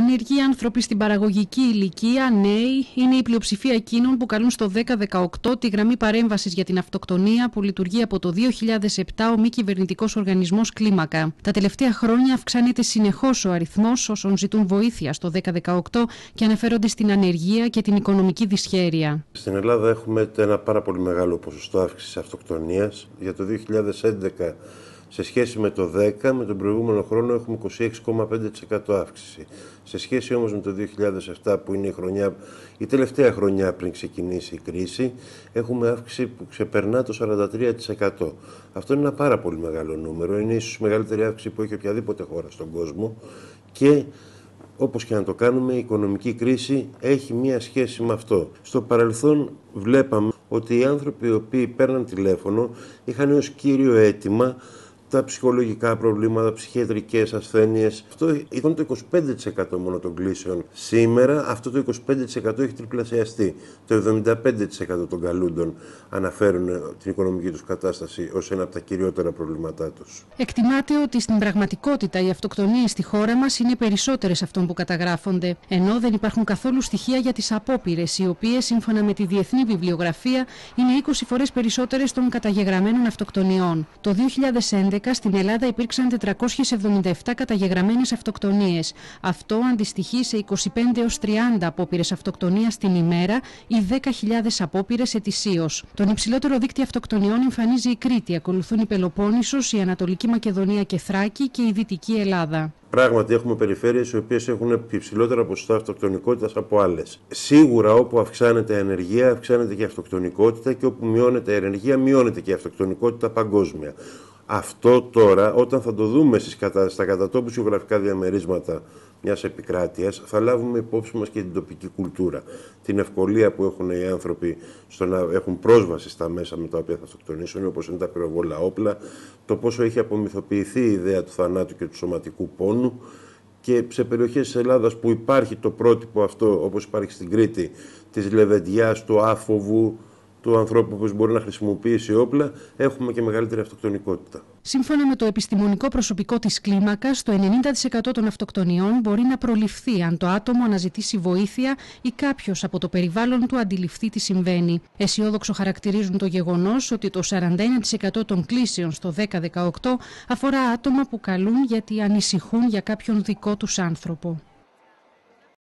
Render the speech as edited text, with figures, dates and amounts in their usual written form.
Άνεργοι, άνθρωποι στην παραγωγική ηλικία, νέοι είναι η πλειοψηφία εκείνων που καλούν στο 1018 τη γραμμή παρέμβασης για την αυτοκτονία που λειτουργεί από το 2007 ο μη κυβερνητικός οργανισμός Κλίμακα. Τα τελευταία χρόνια αυξάνεται συνεχώς ο αριθμός όσων ζητούν βοήθεια στο 1018 και αναφέρονται στην ανεργία και την οικονομική δυσχέρεια. Στην Ελλάδα έχουμε ένα πάρα πολύ μεγάλο ποσοστό αύξησης αυτοκτονίας. Για το 2011 σε σχέση με το 10, με τον προηγούμενο χρόνο έχουμε 26,5% αύξηση. Σε σχέση όμως με το 2007 που είναι η τελευταία χρονιά πριν ξεκινήσει η κρίση, έχουμε αύξηση που ξεπερνά το 43%. Αυτό είναι ένα πάρα πολύ μεγάλο νούμερο. Είναι ίσως η μεγαλύτερη αύξηση που έχει οποιαδήποτε χώρα στον κόσμο και όπως και να το κάνουμε, η οικονομική κρίση έχει μία σχέση με αυτό. Στο παρελθόν βλέπαμε ότι οι άνθρωποι οι οποίοι παίρναν τηλέφωνο είχαν ως κύριο αίτημα τα ψυχολογικά προβλήματα, ψυχιατρικές ασθένειες. Αυτό ήταν το 25% μόνο των κλήσεων. Σήμερα αυτό το 25% έχει τριπλασιαστεί. Το 75% των καλούντων αναφέρουν την οικονομική τους κατάσταση ως ένα από τα κυριότερα προβλήματά τους. Εκτιμάται ότι στην πραγματικότητα οι αυτοκτονίες στη χώρα μας είναι περισσότερες αυτών που καταγράφονται, ενώ δεν υπάρχουν καθόλου στοιχεία για τις απόπειρες, οι οποίες σύμφωνα με τη διεθνή βιβλιογραφία είναι 20 φορές περισσότερες των καταγεγραμμένων αυτοκτονιών. Το 2011 στην Ελλάδα υπήρξαν 477 καταγεγραμμένες αυτοκτονίες. Αυτό αντιστοιχεί σε 25 έως 30 απόπειρες αυτοκτονίας την ημέρα ή 10.000 απόπειρες ετησίως. Τον υψηλότερο δίκτυο αυτοκτονιών εμφανίζει η Κρήτη, ακολουθούν η Πελοπόννησος, η Ανατολική Μακεδονία και Θράκη και η Δυτική Ελλάδα. Πράγματι, έχουμε περιφέρειες οι οποίες έχουν υψηλότερα ποσοστά αυτοκτονικότητας από άλλες. Σίγουρα, όπου αυξάνεται η ανεργία, αυξάνεται και η αυτοκτονικότητα και όπου μειώνεται η ανεργία, μειώνεται και η αυτοκτονικότητα παγκόσμια. Αυτό τώρα, όταν θα το δούμε στα κατατόπους γεωγραφικά διαμερίσματα μιας επικράτειας, θα λάβουμε υπόψη μας και την τοπική κουλτούρα. Την ευκολία που έχουν οι άνθρωποι στο να έχουν πρόσβαση στα μέσα με τα οποία θα αυτοκτονήσουν, όπως είναι τα πυροβόλα όπλα, το πόσο έχει απομυθοποιηθεί η ιδέα του θανάτου και του σωματικού πόνου. Και σε περιοχές της Ελλάδας που υπάρχει το πρότυπο αυτό, όπως υπάρχει στην Κρήτη, της λεβεντιάς, του άφοβου, του ανθρώπου που μπορεί να χρησιμοποιήσει όπλα, έχουμε και μεγαλύτερη αυτοκτονικότητα. Σύμφωνα με το επιστημονικό προσωπικό της Κλίμακας, το 90% των αυτοκτονιών μπορεί να προληφθεί αν το άτομο αναζητήσει βοήθεια ή κάποιος από το περιβάλλον του αντιληφθεί τι συμβαίνει. Αισιόδοξο χαρακτηρίζουν το γεγονός ότι το 41% των κλήσεων στο 1018 αφορά άτομα που καλούν γιατί ανησυχούν για κάποιον δικό τους άνθρωπο.